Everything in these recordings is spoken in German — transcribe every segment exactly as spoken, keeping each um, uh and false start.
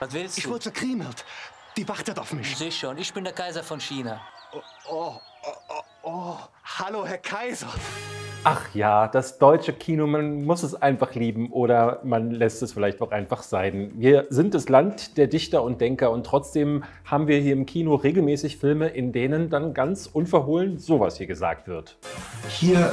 Was willst du? Ich wurde verkriemelt. Die wartet auf mich. Sieh schon, ich bin der Kaiser von China. Oh, oh, oh, oh. Hallo, Herr Kaiser. Ach ja, das deutsche Kino, man muss es einfach lieben oder man lässt es vielleicht auch einfach sein. Wir sind das Land der Dichter und Denker und trotzdem haben wir hier im Kino regelmäßig Filme, in denen dann ganz unverhohlen sowas hier gesagt wird. Hier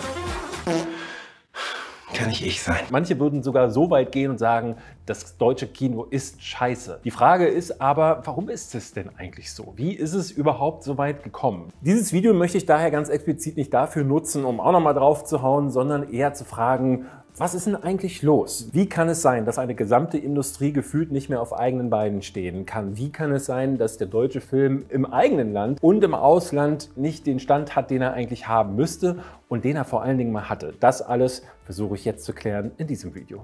kann ich ich sein. Manche würden sogar so weit gehen und sagen, das deutsche Kino ist scheiße. Die Frage ist aber, warum ist es denn eigentlich so? Wie ist es überhaupt so weit gekommen? Dieses Video möchte ich daher ganz explizit nicht dafür nutzen, um auch nochmal drauf zu hauen, sondern eher zu fragen, was ist denn eigentlich los? Wie kann es sein, dass eine gesamte Industrie gefühlt nicht mehr auf eigenen Beinen stehen kann? Wie kann es sein, dass der deutsche Film im eigenen Land und im Ausland nicht den Stand hat, den er eigentlich haben müsste und den er vor allen Dingen mal hatte? Das alles versuche ich jetzt zu klären in diesem Video.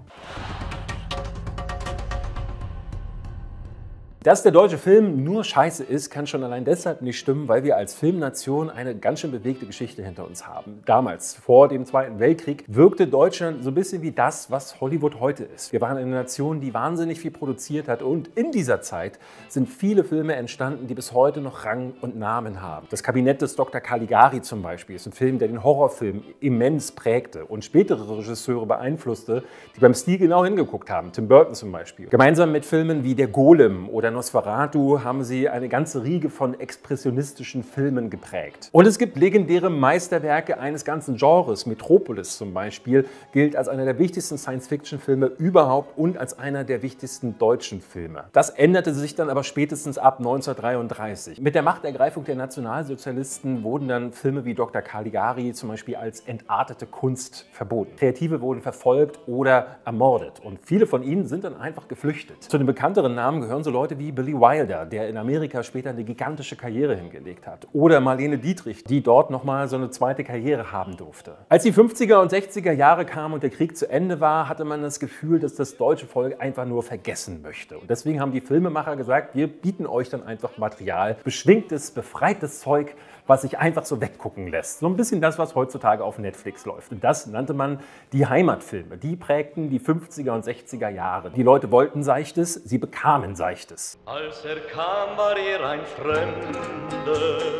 Dass der deutsche Film nur scheiße ist, kann schon allein deshalb nicht stimmen, weil wir als Filmnation eine ganz schön bewegte Geschichte hinter uns haben. Damals, vor dem Zweiten Weltkrieg, wirkte Deutschland so ein bisschen wie das, was Hollywood heute ist. Wir waren eine Nation, die wahnsinnig viel produziert hat und in dieser Zeit sind viele Filme entstanden, die bis heute noch Rang und Namen haben. Das Kabinett des Doktor Caligari zum Beispiel ist ein Film, der den Horrorfilm immens prägte und spätere Regisseure beeinflusste, die beim Stil genau hingeguckt haben, Tim Burton zum Beispiel. Gemeinsam mit Filmen wie Der Golem oder Nosferatu haben sie eine ganze Riege von expressionistischen Filmen geprägt. Und es gibt legendäre Meisterwerke eines ganzen Genres. Metropolis zum Beispiel gilt als einer der wichtigsten Science-Fiction-Filme überhaupt und als einer der wichtigsten deutschen Filme. Das änderte sich dann aber spätestens ab neunzehnhundertdreiunddreißig. Mit der Machtergreifung der Nationalsozialisten wurden dann Filme wie Doktor Caligari zum Beispiel als entartete Kunst verboten. Kreative wurden verfolgt oder ermordet und viele von ihnen sind dann einfach geflüchtet. Zu den bekannteren Namen gehören so Leute wie wie Billy Wilder, der in Amerika später eine gigantische Karriere hingelegt hat. Oder Marlene Dietrich, die dort nochmal so eine zweite Karriere haben durfte. Als die fünfziger und sechziger Jahre kamen und der Krieg zu Ende war, hatte man das Gefühl, dass das deutsche Volk einfach nur vergessen möchte. Und deswegen haben die Filmemacher gesagt, wir bieten euch dann einfach Material, beschwingtes, befreites Zeug, was sich einfach so weggucken lässt. So ein bisschen das, was heutzutage auf Netflix läuft. Und das nannte man die Heimatfilme. Die prägten die fünfziger und sechziger Jahre. Die Leute wollten Seichtes, sie bekamen Seichtes. Als er kam, war er ein Fremder.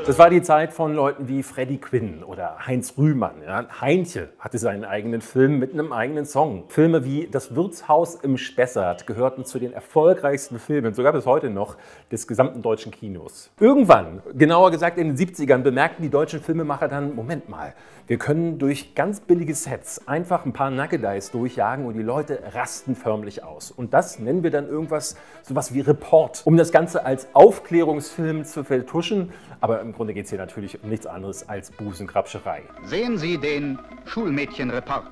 Das war die Zeit von Leuten wie Freddy Quinn oder Heinz Rühmann. Ja, Heinche hatte seinen eigenen Film mit einem eigenen Song. Filme wie Das Wirtshaus im Spessart gehörten zu den erfolgreichsten Filmen, sogar bis heute noch, des gesamten deutschen Kinos. Irgendwann, genauer gesagt in den siebzigern, bemerkten die deutschen Filmemacher dann, Moment mal, wir können durch ganz billige Sets einfach ein paar Nugget-Eyes durchjagen und die Leute rasten förmlich aus. Und das nennen wir dann irgendwas, sowas wie Report. Um das Ganze als Aufklärungsfilm zu vertuschen, aber im Grunde geht es hier natürlich um nichts anderes als Busenkrabscherei. Sehen Sie den Schulmädchenreport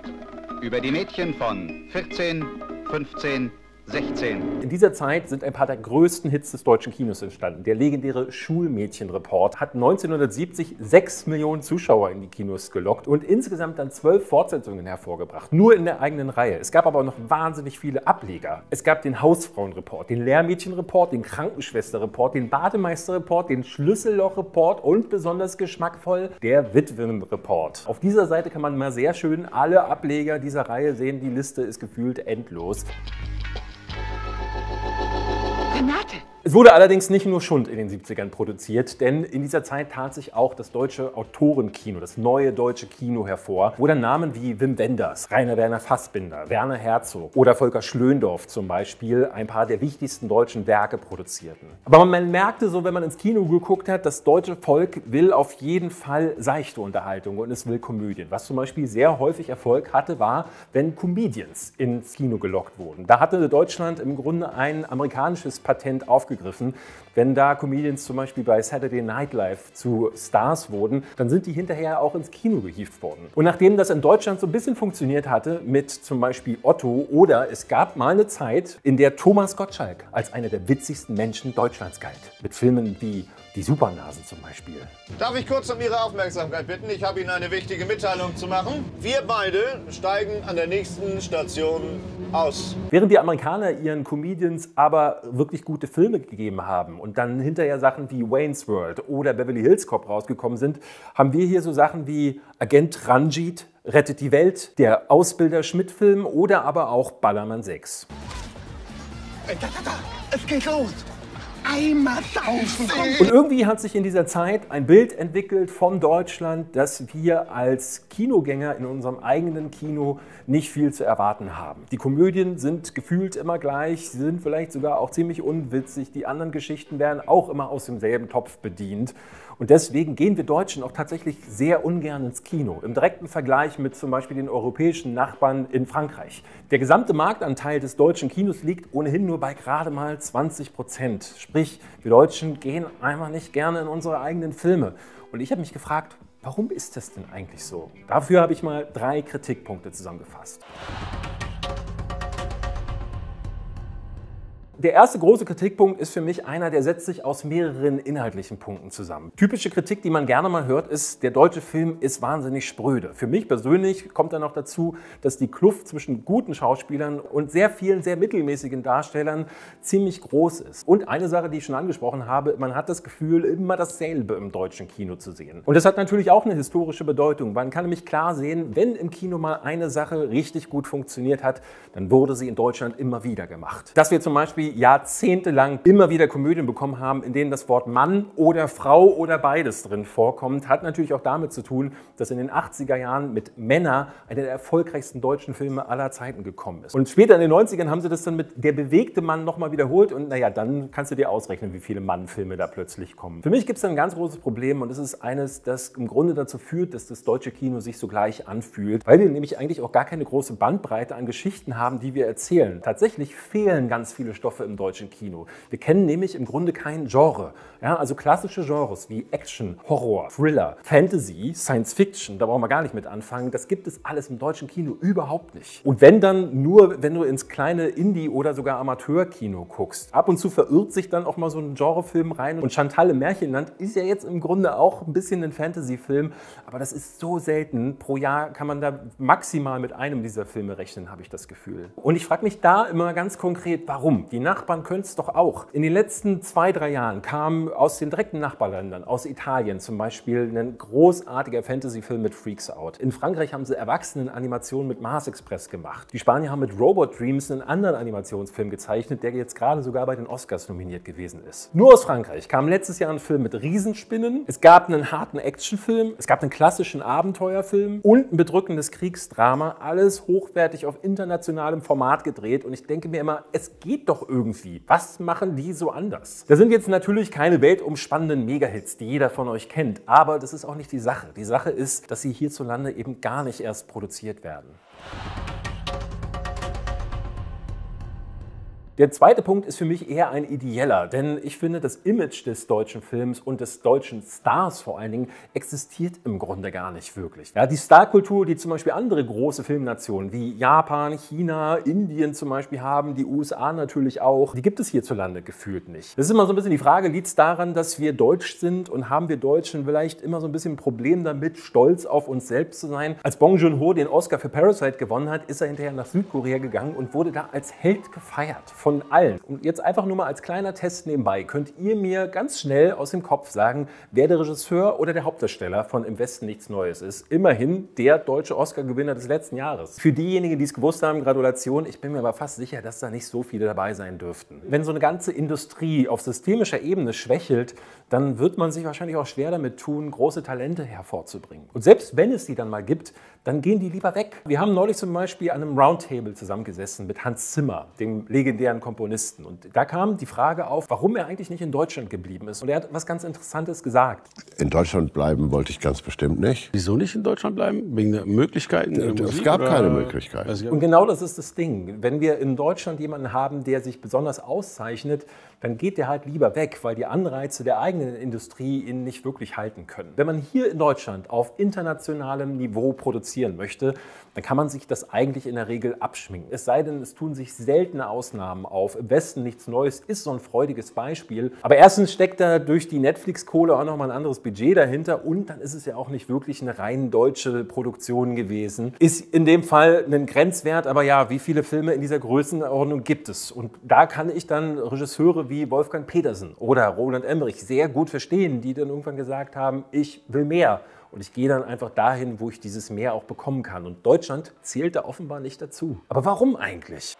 über die Mädchen von vierzehn, fünfzehn, sechzehn. In dieser Zeit sind ein paar der größten Hits des deutschen Kinos entstanden. Der legendäre Schulmädchenreport hat neunzehnhundertsiebzig sechs Millionen Zuschauer in die Kinos gelockt und insgesamt dann zwölf Fortsetzungen hervorgebracht, nur in der eigenen Reihe. Es gab aber noch wahnsinnig viele Ableger. Es gab den Hausfrauenreport, den Lehrmädchenreport, den Krankenschwesterreport, den Bademeisterreport, den Schlüssellochreport und besonders geschmackvoll der Witwenreport. Auf dieser Seite kann man mal sehr schön alle Ableger dieser Reihe sehen. Die Liste ist gefühlt endlos. Es wurde allerdings nicht nur Schund in den siebzigern produziert, denn in dieser Zeit tat sich auch das deutsche Autorenkino, das neue deutsche Kino hervor, wo dann Namen wie Wim Wenders, Rainer Werner Fassbinder, Werner Herzog oder Volker Schlöndorff zum Beispiel ein paar der wichtigsten deutschen Werke produzierten. Aber man merkte so, wenn man ins Kino geguckt hat, das deutsche Volk will auf jeden Fall seichte Unterhaltung und es will Komödien. Was zum Beispiel sehr häufig Erfolg hatte, war, wenn Comedians ins Kino gelockt wurden. Da hatte Deutschland im Grunde ein amerikanisches Patent aufgegriffen. Wenn da Comedians zum Beispiel bei Saturday Night Live zu Stars wurden, dann sind die hinterher auch ins Kino gehievt worden. Und nachdem das in Deutschland so ein bisschen funktioniert hatte, mit zum Beispiel Otto, oder es gab mal eine Zeit, in der Thomas Gottschalk als einer der witzigsten Menschen Deutschlands galt. Mit Filmen wie Die Supernasen zum Beispiel. Darf ich kurz um Ihre Aufmerksamkeit bitten? Ich habe Ihnen eine wichtige Mitteilung zu machen. Wir beide steigen an der nächsten Station aus. Während die Amerikaner ihren Comedians aber wirklich gute Filme gegeben haben und dann hinterher Sachen wie Wayne's World oder Beverly Hills Cop rausgekommen sind, haben wir hier so Sachen wie Agent Ranjit rettet die Welt, der Ausbilder Schmidt-Film oder aber auch Ballermann sechs. Da, da, da. Es geht los. Einmal saufen. Und irgendwie hat sich in dieser Zeit ein Bild entwickelt von Deutschland, dass wir als Kinogänger in unserem eigenen Kino nicht viel zu erwarten haben. Die Komödien sind gefühlt immer gleich, sie sind vielleicht sogar auch ziemlich unwitzig, die anderen Geschichten werden auch immer aus demselben Topf bedient. Und deswegen gehen wir Deutschen auch tatsächlich sehr ungern ins Kino. Im direkten Vergleich mit zum Beispiel den europäischen Nachbarn in Frankreich. Der gesamte Marktanteil des deutschen Kinos liegt ohnehin nur bei gerade mal zwanzig Prozent. Sprich, wir Deutschen gehen einfach nicht gerne in unsere eigenen Filme. Und ich habe mich gefragt, warum ist das denn eigentlich so? Dafür habe ich mal drei Kritikpunkte zusammengefasst. Der erste große Kritikpunkt ist für mich einer, der setzt sich aus mehreren inhaltlichen Punkten zusammen. Typische Kritik, die man gerne mal hört, ist, der deutsche Film ist wahnsinnig spröde. Für mich persönlich kommt dann noch dazu, dass die Kluft zwischen guten Schauspielern und sehr vielen, sehr mittelmäßigen Darstellern ziemlich groß ist. Und eine Sache, die ich schon angesprochen habe, man hat das Gefühl, immer dasselbe im deutschen Kino zu sehen. Und das hat natürlich auch eine historische Bedeutung. Man kann nämlich klar sehen, wenn im Kino mal eine Sache richtig gut funktioniert hat, dann wurde sie in Deutschland immer wieder gemacht. Dass wir zum Beispiel jahrzehntelang immer wieder Komödien bekommen haben, in denen das Wort Mann oder Frau oder beides drin vorkommt, hat natürlich auch damit zu tun, dass in den achtziger Jahren mit Männer einer der erfolgreichsten deutschen Filme aller Zeiten gekommen ist. Und später in den neunzigern haben sie das dann mit Der bewegte Mann nochmal wiederholt und naja, dann kannst du dir ausrechnen, wie viele Mannfilme da plötzlich kommen. Für mich gibt es da ein ganz großes Problem und es ist eines, das im Grunde dazu führt, dass das deutsche Kino sich so gleich anfühlt, weil wir nämlich eigentlich auch gar keine große Bandbreite an Geschichten haben, die wir erzählen. Tatsächlich fehlen ganz viele Stoffe im deutschen Kino. Wir kennen nämlich im Grunde kein Genre. Ja, also klassische Genres wie Action, Horror, Thriller, Fantasy, Science Fiction, da brauchen wir gar nicht mit anfangen. Das gibt es alles im deutschen Kino überhaupt nicht. Und wenn dann nur, wenn du ins kleine Indie- oder sogar Amateurkino guckst. Ab und zu verirrt sich dann auch mal so ein Genrefilm rein. Und Chantal im Märchenland ist ja jetzt im Grunde auch ein bisschen ein Fantasyfilm, aber das ist so selten. Pro Jahr kann man da maximal mit einem dieser Filme rechnen, habe ich das Gefühl. Und ich frage mich da immer ganz konkret, warum? Die Nachbarn können es doch auch. In den letzten zwei, drei Jahren kam aus den direkten Nachbarländern, aus Italien zum Beispiel, ein großartiger Fantasy-Film mit Freaks Out. In Frankreich haben sie Erwachsenenanimationen mit Mars Express gemacht. Die Spanier haben mit Robot Dreams einen anderen Animationsfilm gezeichnet, der jetzt gerade sogar bei den Oscars nominiert gewesen ist. Nur aus Frankreich kam letztes Jahr ein Film mit Riesenspinnen, es gab einen harten Actionfilm, es gab einen klassischen Abenteuerfilm und ein bedrückendes Kriegsdrama, alles hochwertig auf internationalem Format gedreht. Und ich denke mir immer, es geht doch irgendwie. Was machen die so anders? Das sind jetzt natürlich keine weltumspannenden Megahits, die jeder von euch kennt, aber das ist auch nicht die Sache. Die Sache ist, dass sie hierzulande eben gar nicht erst produziert werden. Der zweite Punkt ist für mich eher ein ideeller, denn ich finde, das Image des deutschen Films und des deutschen Stars vor allen Dingen existiert im Grunde gar nicht wirklich. Ja, die Starkultur, die zum Beispiel andere große Filmnationen wie Japan, China, Indien zum Beispiel haben, die U S A natürlich auch, die gibt es hierzulande gefühlt nicht. Das ist immer so ein bisschen die Frage, liegt es daran, dass wir deutsch sind und haben wir Deutschen vielleicht immer so ein bisschen ein Problem damit, stolz auf uns selbst zu sein? Als Bong Joon-ho den Oscar für Parasite gewonnen hat, ist er hinterher nach Südkorea gegangen und wurde da als Held gefeiert. Von allen. Und jetzt einfach nur mal als kleiner Test nebenbei, könnt ihr mir ganz schnell aus dem Kopf sagen, wer der Regisseur oder der Hauptdarsteller von Im Westen nichts Neues ist. Immerhin der deutsche Oscar-Gewinner des letzten Jahres. Für diejenigen, die es gewusst haben, Gratulation. Ich bin mir aber fast sicher, dass da nicht so viele dabei sein dürften. Wenn so eine ganze Industrie auf systemischer Ebene schwächelt, dann wird man sich wahrscheinlich auch schwer damit tun, große Talente hervorzubringen. Und selbst wenn es die dann mal gibt, dann gehen die lieber weg. Wir haben neulich zum Beispiel an einem Roundtable zusammengesessen mit Hans Zimmer, dem legendären Komponisten. Und da kam die Frage auf, warum er eigentlich nicht in Deutschland geblieben ist. Und er hat was ganz Interessantes gesagt. In Deutschland bleiben wollte ich ganz bestimmt nicht. Wieso nicht in Deutschland bleiben? Wegen der Möglichkeiten? In der Musik, es gab oder? Keine Möglichkeiten. Und genau das ist das Ding. Wenn wir in Deutschland jemanden haben, der sich besonders auszeichnet, dann geht der halt lieber weg, weil die Anreize der eigenen Industrie ihn nicht wirklich halten können. Wenn man hier in Deutschland auf internationalem Niveau produzieren möchte, dann kann man sich das eigentlich in der Regel abschminken. Es sei denn, es tun sich seltene Ausnahmen auf. Im Westen nichts Neues ist so ein freudiges Beispiel. Aber erstens steckt da durch die Netflix-Kohle auch nochmal ein anderes Budget dahinter und dann ist es ja auch nicht wirklich eine rein deutsche Produktion gewesen. Ist in dem Fall ein Grenzwert, aber ja, wie viele Filme in dieser Größenordnung gibt es? Und da kann ich dann Regisseure wie Wolfgang Petersen oder Roland Emmerich sehr gut verstehen, die dann irgendwann gesagt haben, ich will mehr. Und ich gehe dann einfach dahin, wo ich dieses Mehr auch bekommen kann. Und Deutschland zählt da offenbar nicht dazu. Aber warum eigentlich?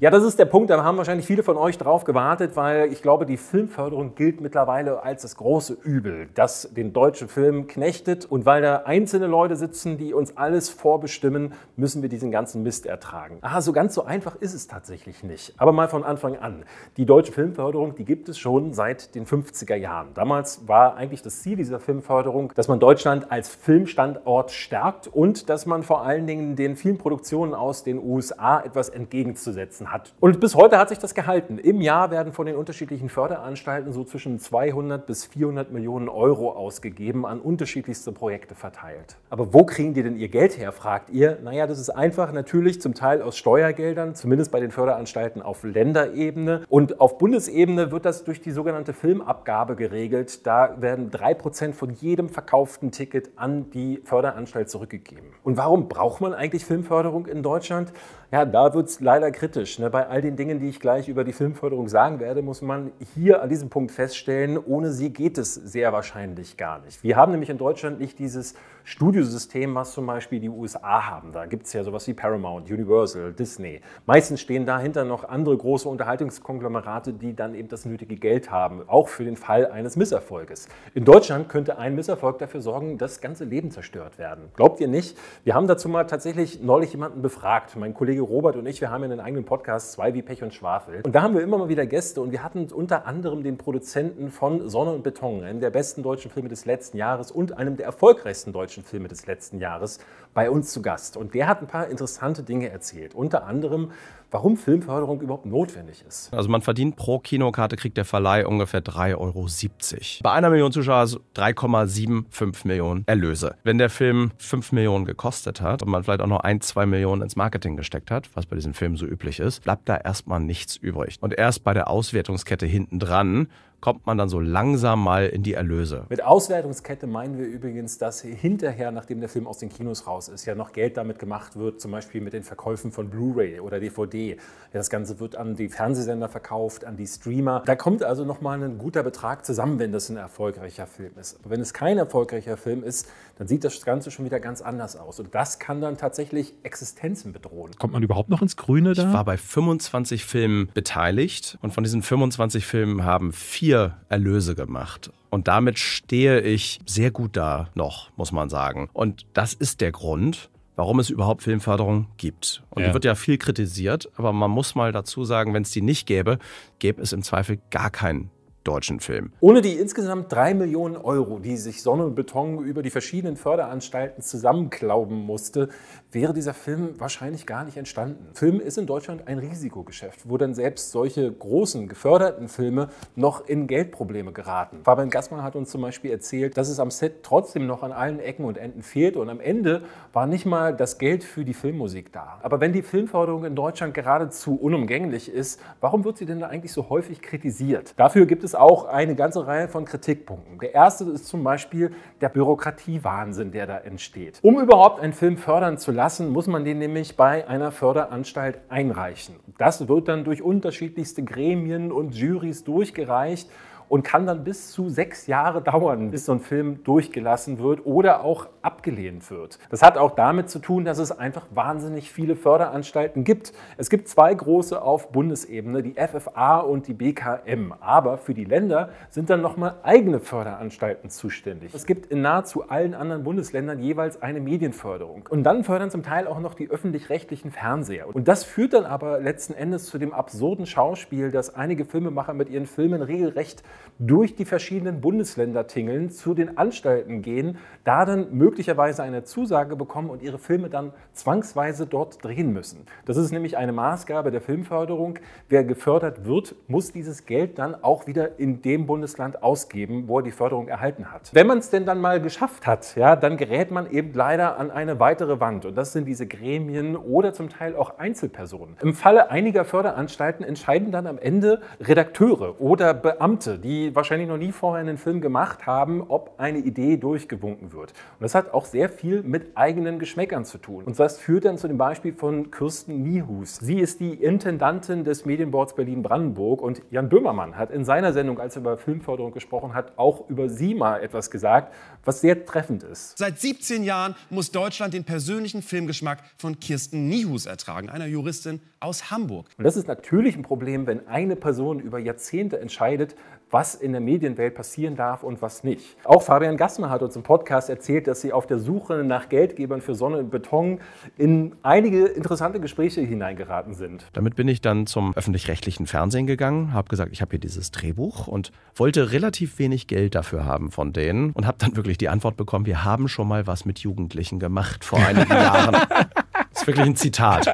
Ja, das ist der Punkt, da haben wahrscheinlich viele von euch drauf gewartet, weil ich glaube, die Filmförderung gilt mittlerweile als das große Übel, das den deutschen Film knechtet. Und weil da einzelne Leute sitzen, die uns alles vorbestimmen, müssen wir diesen ganzen Mist ertragen. Ah, so ganz so einfach ist es tatsächlich nicht. Aber mal von Anfang an. Die deutsche Filmförderung, die gibt es schon seit den fünfziger Jahren. Damals war eigentlich das Ziel dieser Filmförderung, dass man Deutschland als Filmstandort stärkt und dass man vor allen Dingen den vielen Produktionen aus den U S A etwas entgegenzusetzen hat. Hat. Und bis heute hat sich das gehalten. Im Jahr werden von den unterschiedlichen Förderanstalten so zwischen zweihundert bis vierhundert Millionen Euro ausgegeben, an unterschiedlichste Projekte verteilt. Aber wo kriegen die denn ihr Geld her, fragt ihr? Naja, das ist einfach natürlich zum Teil aus Steuergeldern, zumindest bei den Förderanstalten auf Länderebene. Und auf Bundesebene wird das durch die sogenannte Filmabgabe geregelt. Da werden drei Prozent von jedem verkauften Ticket an die Förderanstalt zurückgegeben. Und warum braucht man eigentlich Filmförderung in Deutschland? Ja, da wird es leider kritisch. Bei all den Dingen, die ich gleich über die Filmförderung sagen werde, muss man hier an diesem Punkt feststellen, ohne sie geht es sehr wahrscheinlich gar nicht. Wir haben nämlich in Deutschland nicht dieses Studiosystem, was zum Beispiel die U S A haben. Da gibt es ja sowas wie Paramount, Universal, Disney. Meistens stehen dahinter noch andere große Unterhaltungskonglomerate, die dann eben das nötige Geld haben, auch für den Fall eines Misserfolges. In Deutschland könnte ein Misserfolg dafür sorgen, dass ganze Leben zerstört werden. Glaubt ihr nicht? Wir haben dazu mal tatsächlich neulich jemanden befragt. Mein Kollege Robert und ich, wir haben ja einen eigenen Podcast, zwei wie Pech und Schwafel. Und da haben wir immer mal wieder Gäste und wir hatten unter anderem den Produzenten von Sonne und Beton, einem der besten deutschen Filme des letzten Jahres und einem der erfolgreichsten deutschen Filme des letzten Jahres, bei uns zu Gast. Und der hat ein paar interessante Dinge erzählt, unter anderem, warum Filmförderung überhaupt notwendig ist. Also man verdient pro Kinokarte, kriegt der Verleih ungefähr drei Euro siebzig. Bei einer Million Zuschauer drei Komma fünfundsiebzig Millionen Erlöse. Wenn der Film fünf Millionen gekostet hat und man vielleicht auch noch ein, zwei Millionen ins Marketing gesteckt hat, was bei diesem Film so üblich ist, bleibt da erstmal nichts übrig. Und erst bei der Auswertungskette hinten dran kommt man dann so langsam mal in die Erlöse. Mit Auswertungskette meinen wir übrigens, dass hinterher, nachdem der Film aus den Kinos raus ist, ja noch Geld damit gemacht wird, zum Beispiel mit den Verkäufen von Blu-ray oder D V D. Das Ganze wird an die Fernsehsender verkauft, an die Streamer. Da kommt also nochmal ein guter Betrag zusammen, wenn das ein erfolgreicher Film ist. Aber wenn es kein erfolgreicher Film ist, dann sieht das Ganze schon wieder ganz anders aus. Und das kann dann tatsächlich Existenzen bedrohen. Kommt man überhaupt noch ins Grüne da? Ich war bei fünfundzwanzig Filmen beteiligt und von diesen fünfundzwanzig Filmen haben vier Erlöse gemacht. Und damit stehe ich sehr gut da noch, muss man sagen. Und das ist der Grund, warum es überhaupt Filmförderung gibt. Und ja, die wird ja viel kritisiert, aber man muss mal dazu sagen, wenn es die nicht gäbe, gäbe es im Zweifel gar keinen deutschen Film. Ohne die insgesamt drei Millionen Euro, die sich Sonne und Beton über die verschiedenen Förderanstalten zusammenklauben musste, wäre dieser Film wahrscheinlich gar nicht entstanden. Film ist in Deutschland ein Risikogeschäft, wo dann selbst solche großen, geförderten Filme noch in Geldprobleme geraten. Fabian Gassmann hat uns zum Beispiel erzählt, dass es am Set trotzdem noch an allen Ecken und Enden fehlte und am Ende war nicht mal das Geld für die Filmmusik da. Aber wenn die Filmförderung in Deutschland geradezu unumgänglich ist, warum wird sie denn da eigentlich so häufig kritisiert? Dafür gibt es auch eine ganze Reihe von Kritikpunkten. Der erste ist zum Beispiel der Bürokratiewahnsinn, der da entsteht. Um überhaupt einen Film fördern zu lassen, muss man den nämlich bei einer Förderanstalt einreichen. Das wird dann durch unterschiedlichste Gremien und Jurys durchgereicht und kann dann bis zu sechs Jahre dauern, bis so ein Film durchgelassen wird oder auch abgelehnt wird. Das hat auch damit zu tun, dass es einfach wahnsinnig viele Förderanstalten gibt. Es gibt zwei große auf Bundesebene, die F F A und die B K M. Aber für die Länder sind dann nochmal eigene Förderanstalten zuständig. Es gibt in nahezu allen anderen Bundesländern jeweils eine Medienförderung. Und dann fördern zum Teil auch noch die öffentlich-rechtlichen Fernseher. Und das führt dann aber letzten Endes zu dem absurden Schauspiel, dass einige Filmemacher mit ihren Filmen regelrecht durch die verschiedenen Bundesländer tingeln, zu den Anstalten gehen, da dann möglicherweise eine Zusage bekommen und ihre Filme dann zwangsweise dort drehen müssen. Das ist nämlich eine Maßgabe der Filmförderung. Wer gefördert wird, muss dieses Geld dann auch wieder in dem Bundesland ausgeben, wo er die Förderung erhalten hat. Wenn man es denn dann mal geschafft hat, ja, dann gerät man eben leider an eine weitere Wand. Und das sind diese Gremien oder zum Teil auch Einzelpersonen. Im Falle einiger Förderanstalten entscheiden dann am Ende Redakteure oder Beamte, die die wahrscheinlich noch nie vorher einen Film gemacht haben, ob eine Idee durchgewunken wird. Und das hat auch sehr viel mit eigenen Geschmäckern zu tun. Und das führt dann zu dem Beispiel von Kirsten Niehus. Sie ist die Intendantin des Medienboards Berlin-Brandenburg und Jan Böhmermann hat in seiner Sendung, als er über Filmförderung gesprochen hat, auch über sie mal etwas gesagt, was sehr treffend ist. Seit siebzehn Jahren muss Deutschland den persönlichen Filmgeschmack von Kirsten Niehus ertragen, einer Juristin aus Hamburg. Und das ist natürlich ein Problem, wenn eine Person über Jahrzehnte entscheidet, was in der Medienwelt passieren darf und was nicht. Auch Fabian Gassner hat uns im Podcast erzählt, dass sie auf der Suche nach Geldgebern für Sonne und Beton in einige interessante Gespräche hineingeraten sind. Damit bin ich dann zum öffentlich-rechtlichen Fernsehen gegangen, habe gesagt, ich habe hier dieses Drehbuch und wollte relativ wenig Geld dafür haben von denen und habe dann wirklich die Antwort bekommen, wir haben schon mal was mit Jugendlichen gemacht vor einigen Jahren. Das ist wirklich ein Zitat.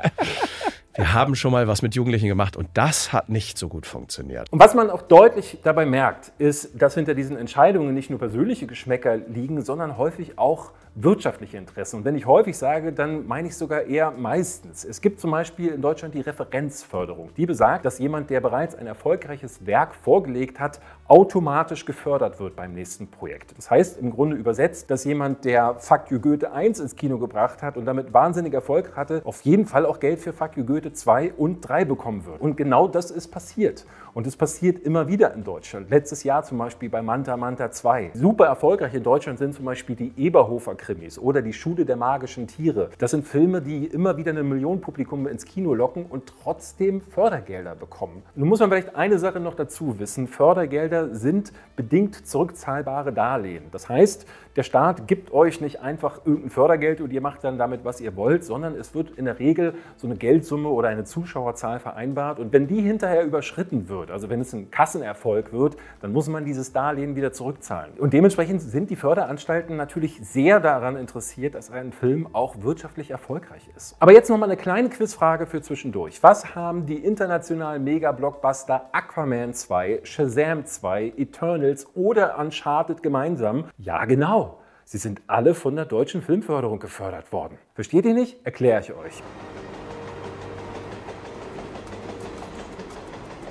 Wir haben schon mal was mit Jugendlichen gemacht und das hat nicht so gut funktioniert. Und was man auch deutlich dabei merkt, ist, dass hinter diesen Entscheidungen nicht nur persönliche Geschmäcker liegen, sondern häufig auch wirtschaftliche Interessen. Und wenn ich häufig sage, dann meine ich sogar eher meistens. Es gibt zum Beispiel in Deutschland die Referenzförderung. Die besagt, dass jemand, der bereits ein erfolgreiches Werk vorgelegt hat, automatisch gefördert wird beim nächsten Projekt. Das heißt im Grunde übersetzt, dass jemand, der Fack ju Göhte eins ins Kino gebracht hat und damit wahnsinnig Erfolg hatte, auf jeden Fall auch Geld für Fack ju Göhte zwei und drei bekommen wird. Und genau das ist passiert. Und es passiert immer wieder in Deutschland. Letztes Jahr zum Beispiel bei Manta Manta zwei. Super erfolgreich in Deutschland sind zum Beispiel die Eberhofer-Krimis oder die Schule der magischen Tiere. Das sind Filme, die immer wieder eine Million Publikum ins Kino locken und trotzdem Fördergelder bekommen. Nun muss man vielleicht eine Sache noch dazu wissen. Fördergelder sind bedingt zurückzahlbare Darlehen. Das heißt, der Staat gibt euch nicht einfach irgendein Fördergeld und ihr macht dann damit, was ihr wollt, sondern es wird in der Regel so eine Geldsumme oder eine Zuschauerzahl vereinbart und wenn die hinterher überschritten wird, also wenn es ein Kassenerfolg wird, dann muss man dieses Darlehen wieder zurückzahlen. Und dementsprechend sind die Förderanstalten natürlich sehr daran interessiert, dass ein Film auch wirtschaftlich erfolgreich ist. Aber jetzt nochmal eine kleine Quizfrage für zwischendurch. Was haben die internationalen Mega-Blockbuster Aquaman zwei, Shazam zwei, Eternals oder Uncharted gemeinsam? Ja, genau. Sie sind alle von der deutschen Filmförderung gefördert worden. Versteht ihr nicht? Erkläre ich euch.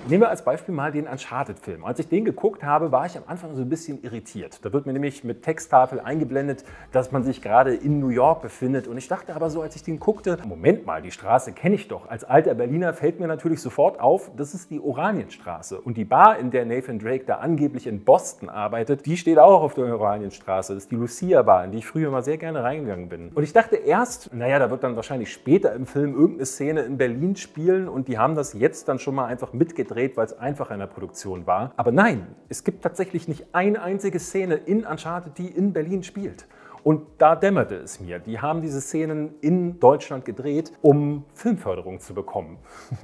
Nehmen wir als Beispiel mal den Uncharted-Film. Als ich den geguckt habe, war ich am Anfang so ein bisschen irritiert. Da wird mir nämlich mit Texttafel eingeblendet, dass man sich gerade in New York befindet. Und ich dachte aber so, als ich den guckte, Moment mal, die Straße kenne ich doch. Als alter Berliner fällt mir natürlich sofort auf, das ist die Oranienstraße. Und die Bar, in der Nathan Drake da angeblich in Boston arbeitet, die steht auch auf der Oranienstraße. Das ist die Lucia-Bar, in die ich früher mal sehr gerne reingegangen bin. Und ich dachte erst, naja, da wird dann wahrscheinlich später im Film irgendeine Szene in Berlin spielen und die haben das jetzt dann schon mal einfach mitgedreht, weil es einfach in der Produktion war. Aber nein, es gibt tatsächlich nicht eine einzige Szene in Uncharted, die in Berlin spielt. Und da dämmerte es mir. Die haben diese Szenen in Deutschland gedreht, um Filmförderung zu bekommen.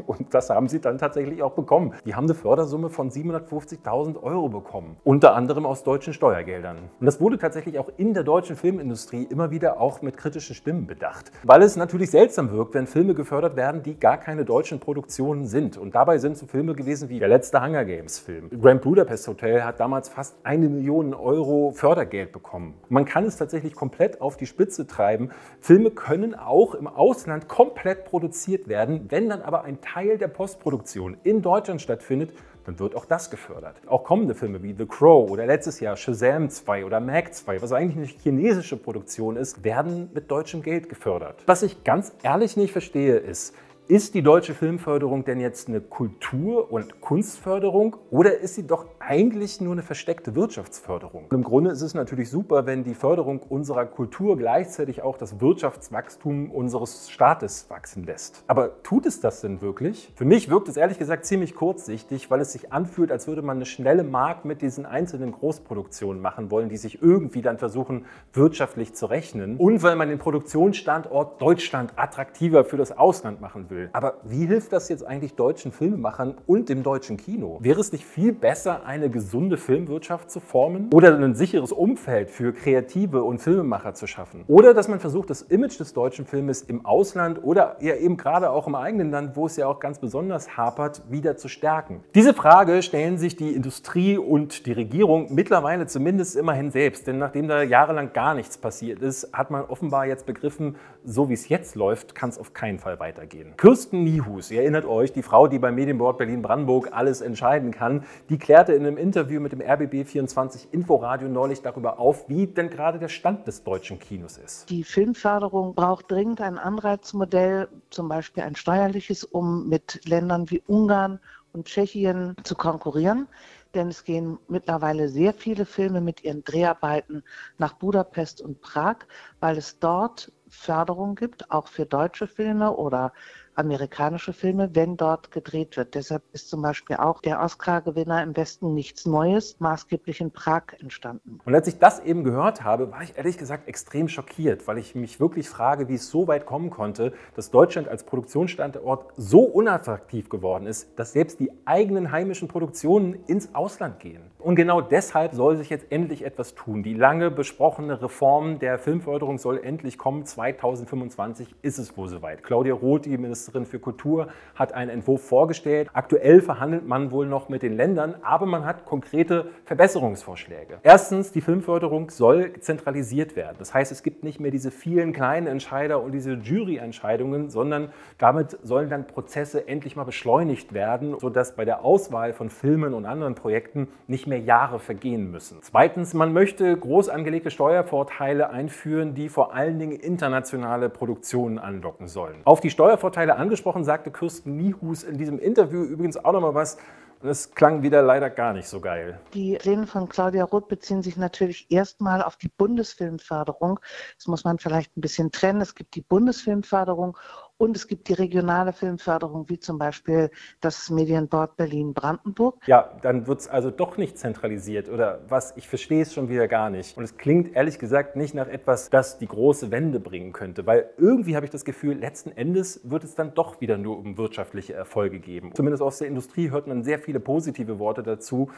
Und das haben sie dann tatsächlich auch bekommen. Die haben eine Fördersumme von siebenhundertfünfzigtausend Euro bekommen. Unter anderem aus deutschen Steuergeldern. Und das wurde tatsächlich auch in der deutschen Filmindustrie immer wieder auch mit kritischen Stimmen bedacht. Weil es natürlich seltsam wirkt, wenn Filme gefördert werden, die gar keine deutschen Produktionen sind. Und dabei sind so Filme gewesen wie der letzte Hunger Games Film. Grand Budapest Hotel hat damals fast eine Million Euro Fördergeld bekommen. Man kann es tatsächlich komplett auf die Spitze treiben. Filme können auch im Ausland komplett produziert werden. Wenn dann aber ein Teil der Postproduktion in Deutschland stattfindet, dann wird auch das gefördert. Auch kommende Filme wie The Crow oder letztes Jahr Shazam zwei oder Meg zwei, was eigentlich eine chinesische Produktion ist, werden mit deutschem Geld gefördert. Was ich ganz ehrlich nicht verstehe ist, ist die deutsche Filmförderung denn jetzt eine Kultur- und Kunstförderung oder ist sie doch eigentlich nur eine versteckte Wirtschaftsförderung? Und im Grunde ist es natürlich super, wenn die Förderung unserer Kultur gleichzeitig auch das Wirtschaftswachstum unseres Staates wachsen lässt. Aber tut es das denn wirklich? Für mich wirkt es ehrlich gesagt ziemlich kurzsichtig, weil es sich anfühlt, als würde man eine schnelle Mark mit diesen einzelnen Großproduktionen machen wollen, die sich irgendwie dann versuchen, wirtschaftlich zu rechnen. Und weil man den Produktionsstandort Deutschland attraktiver für das Ausland machen will. Aber wie hilft das jetzt eigentlich deutschen Filmemachern und dem deutschen Kino? Wäre es nicht viel besser, eine gesunde Filmwirtschaft zu formen? Oder ein sicheres Umfeld für Kreative und Filmemacher zu schaffen? Oder dass man versucht, das Image des deutschen Filmes im Ausland oder ja eben gerade auch im eigenen Land, wo es ja auch ganz besonders hapert, wieder zu stärken? Diese Frage stellen sich die Industrie und die Regierung mittlerweile zumindest immerhin selbst. Denn nachdem da jahrelang gar nichts passiert ist, hat man offenbar jetzt begriffen, so wie es jetzt läuft, kann es auf keinen Fall weitergehen. Kirsten Niehus, ihr erinnert euch, die Frau, die beim Medienboard Berlin-Brandenburg alles entscheiden kann, die klärte in in einem Interview mit dem R B B vierundzwanzig Inforadio neulich darüber auf, wie denn gerade der Stand des deutschen Kinos ist. Die Filmförderung braucht dringend ein Anreizmodell, zum Beispiel ein steuerliches, um mit Ländern wie Ungarn und Tschechien zu konkurrieren. Denn es gehen mittlerweile sehr viele Filme mit ihren Dreharbeiten nach Budapest und Prag, weil es dort Förderung gibt, auch für deutsche Filme oder amerikanische Filme, wenn dort gedreht wird. Deshalb ist zum Beispiel auch der Oscar-Gewinner Im Westen nichts Neues maßgeblich in Prag entstanden. Und als ich das eben gehört habe, war ich ehrlich gesagt extrem schockiert, weil ich mich wirklich frage, wie es so weit kommen konnte, dass Deutschland als Produktionsstandort so unattraktiv geworden ist, dass selbst die eigenen heimischen Produktionen ins Ausland gehen. Und genau deshalb soll sich jetzt endlich etwas tun. Die lange besprochene Reform der Filmförderung soll endlich kommen. zweitausendfünfundzwanzig ist es wohl soweit. Claudia Roth, die Ministerin für Kultur, hat einen Entwurf vorgestellt. Aktuell verhandelt man wohl noch mit den Ländern, aber man hat konkrete Verbesserungsvorschläge. Erstens, die Filmförderung soll zentralisiert werden. Das heißt, es gibt nicht mehr diese vielen kleinen Entscheider und diese Juryentscheidungen, sondern damit sollen dann Prozesse endlich mal beschleunigt werden, sodass bei der Auswahl von Filmen und anderen Projekten nicht mehr Jahre vergehen müssen. Zweitens, man möchte groß angelegte Steuervorteile einführen, die vor allen Dingen internationale Produktionen anlocken sollen. Auf die Steuervorteile angesprochen, sagte Kirsten Niehus in diesem Interview übrigens auch noch mal was. Das klang wieder leider gar nicht so geil. Die Pläne von Claudia Roth beziehen sich natürlich erstmal auf die Bundesfilmförderung. Das muss man vielleicht ein bisschen trennen. Es gibt die Bundesfilmförderung und es gibt die regionale Filmförderung, wie zum Beispiel das Medienboard Berlin-Brandenburg. Ja, dann wird es also doch nicht zentralisiert oder was? Ich verstehe es schon wieder gar nicht. Und es klingt ehrlich gesagt nicht nach etwas, das die große Wende bringen könnte, weil irgendwie habe ich das Gefühl, letzten Endes wird es dann doch wieder nur um wirtschaftliche Erfolge geben. Zumindest aus der Industrie hört man sehr viele positive Worte dazu.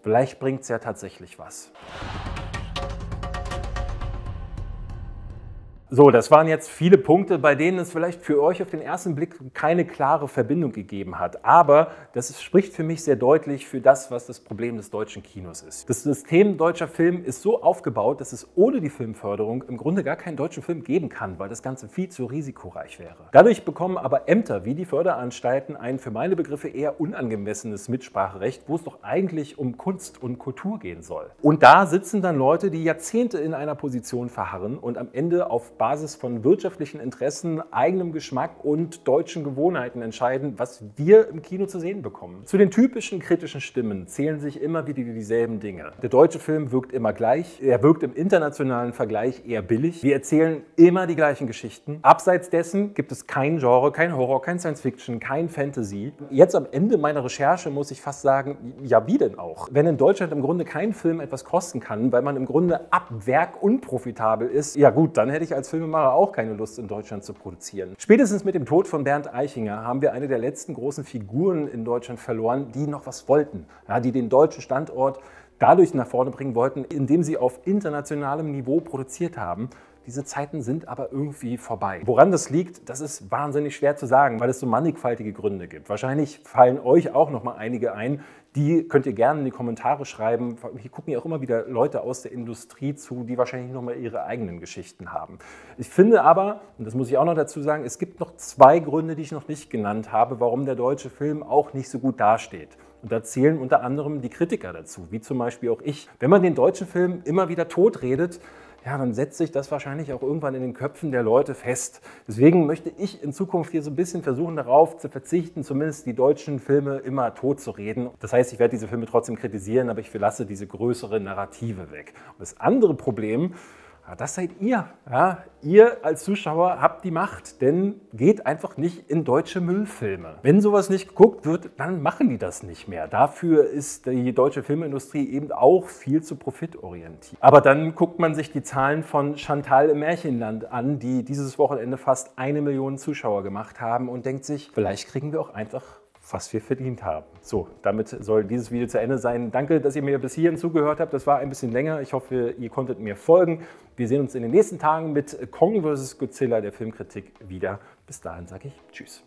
Vielleicht bringt es ja tatsächlich was. So, das waren jetzt viele Punkte, bei denen es vielleicht für euch auf den ersten Blick keine klare Verbindung gegeben hat. Aber das spricht für mich sehr deutlich für das, was das Problem des deutschen Kinos ist. Das System deutscher Film ist so aufgebaut, dass es ohne die Filmförderung im Grunde gar keinen deutschen Film geben kann, weil das Ganze viel zu risikoreich wäre. Dadurch bekommen aber Ämter wie die Förderanstalten ein für meine Begriffe eher unangemessenes Mitspracherecht, wo es doch eigentlich um Kunst und Kultur gehen soll. Und da sitzen dann Leute, die Jahrzehnte in einer Position verharren und am Ende auf Basis von wirtschaftlichen Interessen, eigenem Geschmack und deutschen Gewohnheiten entscheiden, was wir im Kino zu sehen bekommen. Zu den typischen kritischen Stimmen zählen sich immer wieder dieselben Dinge. Der deutsche Film wirkt immer gleich, er wirkt im internationalen Vergleich eher billig, wir erzählen immer die gleichen Geschichten. Abseits dessen gibt es kein Genre, kein Horror, kein Science-Fiction, kein Fantasy. Jetzt am Ende meiner Recherche muss ich fast sagen, ja wie denn auch? Wenn in Deutschland im Grunde kein Film etwas kosten kann, weil man im Grunde ab Werk unprofitabel ist, ja gut, dann hätte ich als Filmemacher auch keine Lust, in Deutschland zu produzieren. Spätestens mit dem Tod von Bernd Eichinger haben wir eine der letzten großen Figuren in Deutschland verloren, die noch was wollten, ja, die den deutschen Standort dadurch nach vorne bringen wollten, indem sie auf internationalem Niveau produziert haben. Diese Zeiten sind aber irgendwie vorbei. Woran das liegt, das ist wahnsinnig schwer zu sagen, weil es so mannigfaltige Gründe gibt. Wahrscheinlich fallen euch auch noch mal einige ein. Die könnt ihr gerne in die Kommentare schreiben. Hier gucken ja auch immer wieder Leute aus der Industrie zu, die wahrscheinlich nochmal ihre eigenen Geschichten haben. Ich finde aber, und das muss ich auch noch dazu sagen, es gibt noch zwei Gründe, die ich noch nicht genannt habe, warum der deutsche Film auch nicht so gut dasteht. Und da zählen unter anderem die Kritiker dazu, wie zum Beispiel auch ich. Wenn man den deutschen Film immer wieder totredet, ja, dann setzt sich das wahrscheinlich auch irgendwann in den Köpfen der Leute fest. Deswegen möchte ich in Zukunft hier so ein bisschen versuchen, darauf zu verzichten, zumindest die deutschen Filme immer tot zu reden. Das heißt, ich werde diese Filme trotzdem kritisieren, aber ich verlasse diese größere Narrative weg. Und das andere Problem, das seid ihr. Ja, ihr als Zuschauer habt die Macht, denn geht einfach nicht in deutsche Müllfilme. Wenn sowas nicht geguckt wird, dann machen die das nicht mehr. Dafür ist die deutsche Filmindustrie eben auch viel zu profitorientiert. Aber dann guckt man sich die Zahlen von Chantal im Märchenland an, die dieses Wochenende fast eine Million Zuschauer gemacht haben und denkt sich, vielleicht kriegen wir auch einfach was wir verdient haben. So, damit soll dieses Video zu Ende sein. Danke, dass ihr mir bis hierhin zugehört habt. Das war ein bisschen länger. Ich hoffe, ihr konntet mir folgen. Wir sehen uns in den nächsten Tagen mit Kong versus Godzilla, der Filmkritik, wieder. Bis dahin sage ich tschüss.